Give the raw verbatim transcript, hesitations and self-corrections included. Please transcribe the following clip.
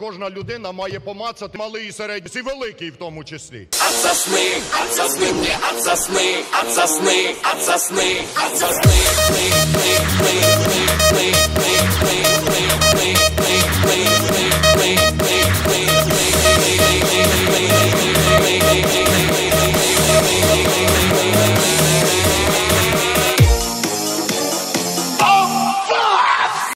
Кожна людина має помацати, малий і середній, і великий в тому числі. От сосни, от сосни, мені от сосни, от сосни, от сосни, от сосни, от сосни, от сосни, от сосни, от сосни, от сосни.